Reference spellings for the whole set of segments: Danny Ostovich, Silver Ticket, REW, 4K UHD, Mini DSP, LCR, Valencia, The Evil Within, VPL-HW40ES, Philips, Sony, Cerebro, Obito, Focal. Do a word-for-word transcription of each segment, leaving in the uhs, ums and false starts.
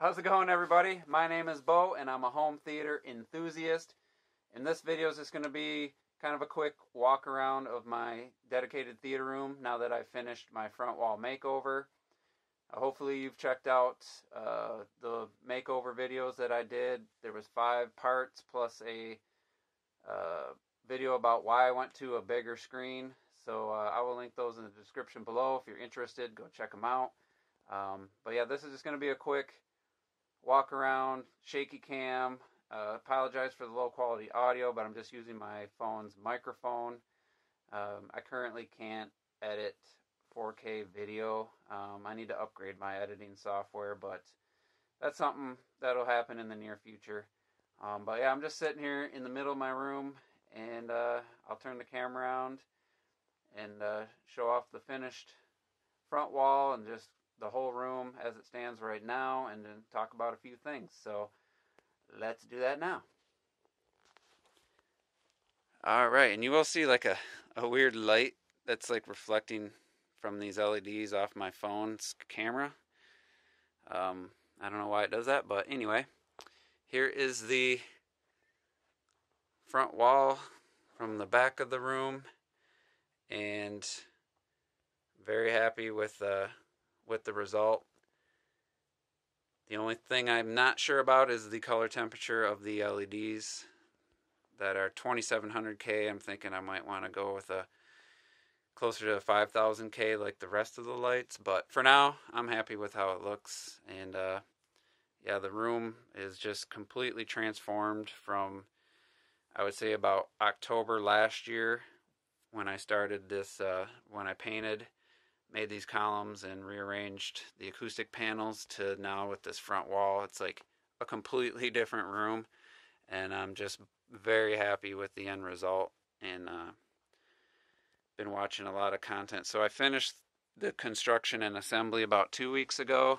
How's it going, everybody? My name is Bo and I'm a home theater enthusiast, and this video is just going to be kind of a quick walk around of my dedicated theater room now that I've finished my front wall makeover. Uh, hopefully you've checked out uh, the makeover videos that I did. There was five parts plus a uh, video about why I went to a bigger screen, so uh, I will link those in the description below. If you're interested, go check them out. Um, but yeah, this is just going to be a quick walk around, shaky cam. Uh, apologize for the low quality audio, but I'm just using my phone's microphone. Um, I currently can't edit four K video. Um, I need to upgrade my editing software, but that's something that'll happen in the near future. Um, but yeah, I'm just sitting here in the middle of my room, and uh, I'll turn the camera around and uh, show off the finished front wall and just the whole room as it stands right now, and then talk about a few things. So let's do that now. All right, and you will see like a, a weird light that's like reflecting from these L E Ds off my phone's camera. Um, I don't know why it does that, but anyway, here is the front wall from the back of the room, and very happy with uh, with the result. The only thing I'm not sure about is the color temperature of the L E Ds that are twenty-seven hundred K. I'm thinking I might want to go with a closer to five thousand K like the rest of the lights, but for now I'm happy with how it looks. And uh, yeah, the room is just completely transformed from, I would say, about October last year when I started this, uh, when I painted, made these columns and rearranged the acoustic panels, to now with this front wall. It's like a completely different room, and I'm just very happy with the end result. And uh, been watching a lot of content. So I finished the construction and assembly about two weeks ago,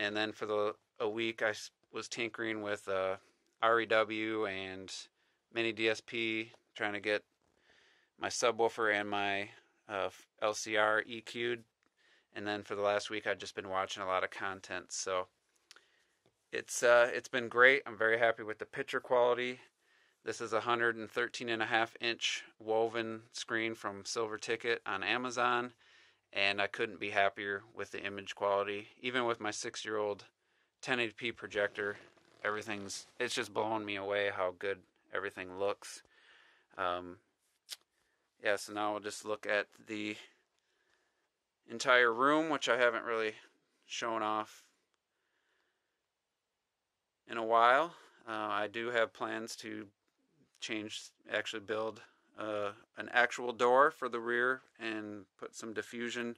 and then for the a week I was tinkering with uh, R E W and Mini D S P, trying to get my subwoofer and my Uh, L C R E Q'd, and then for the last week I've just been watching a lot of content. So it's uh, it's been great. I'm very happy with the picture quality. This is a one hundred thirteen and a half inch woven screen from Silver Ticket on Amazon, and I couldn't be happier with the image quality. Even with my six year old ten eighty P projector, everything's it's just blowing me away how good everything looks. Um, Yeah, so now we'll just look at the entire room, which I haven't really shown off in a while. Uh, I do have plans to change, actually build uh, an actual door for the rear and put some diffusion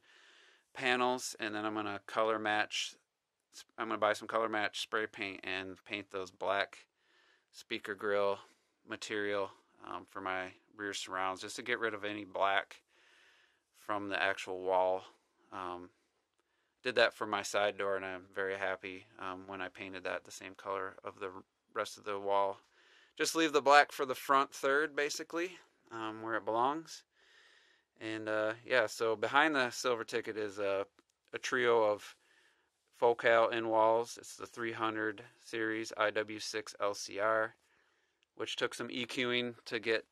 panels, and then I'm going to color match, I'm going to buy some color match spray paint and paint those black speaker grill material um, for my rear surrounds, just to get rid of any black from the actual wall. Um, did that for my side door, and I'm very happy um, when I painted that the same color of the rest of the wall. Just leave the black for the front third, basically, um, where it belongs. And uh, yeah, so behind the Silver Ticket is a, a trio of Focal in walls. It's the three hundred series I W six L C R, which took some EQing to get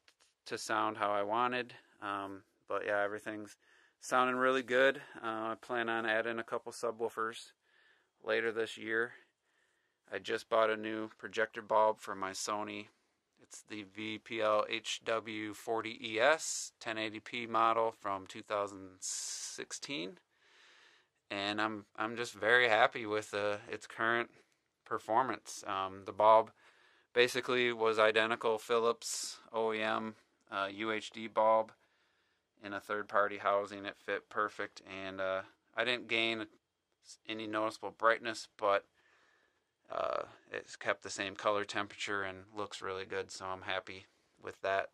to sound how I wanted, um, but yeah, everything's sounding really good. Uh, I plan on adding a couple subwoofers later this year. I just bought a new projector bulb for my Sony. It's the V P L H W forty E S ten eighty P model from two thousand sixteen, and I'm I'm just very happy with uh, its current performance. Um, the bulb basically was identical Philips O E M. Uh, U H D bulb in a third-party housing. It fit perfect, and uh, I didn't gain any noticeable brightness, but uh, it's kept the same color temperature and looks really good, so I'm happy with that.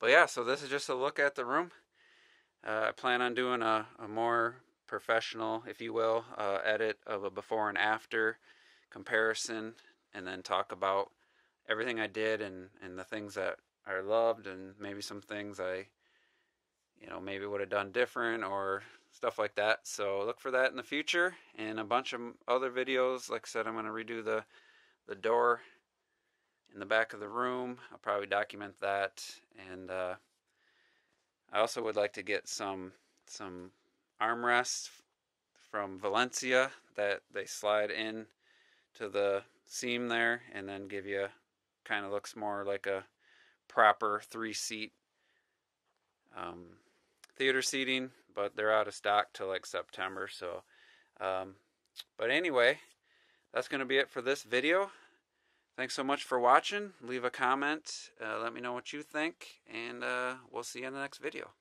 But yeah, so this is just a look at the room. Uh, I plan on doing a, a more professional, if you will, uh, edit of a before and after comparison, and then talk about everything I did and, and the things that I loved, and maybe some things I, you know, maybe would have done different, or stuff like that. So look for that in the future, and a bunch of other videos. Like I said, I'm going to redo the the door in the back of the room. I'll probably document that, and uh, I also would like to get some some armrests from Valencia that they slide in to the seam there, and then give you, kind of looks more like a proper three-seat um, theater seating, but they're out of stock till like September. So, um, but anyway, that's going to be it for this video. Thanks so much for watching. Leave a comment. Uh, let me know what you think, and uh, we'll see you in the next video.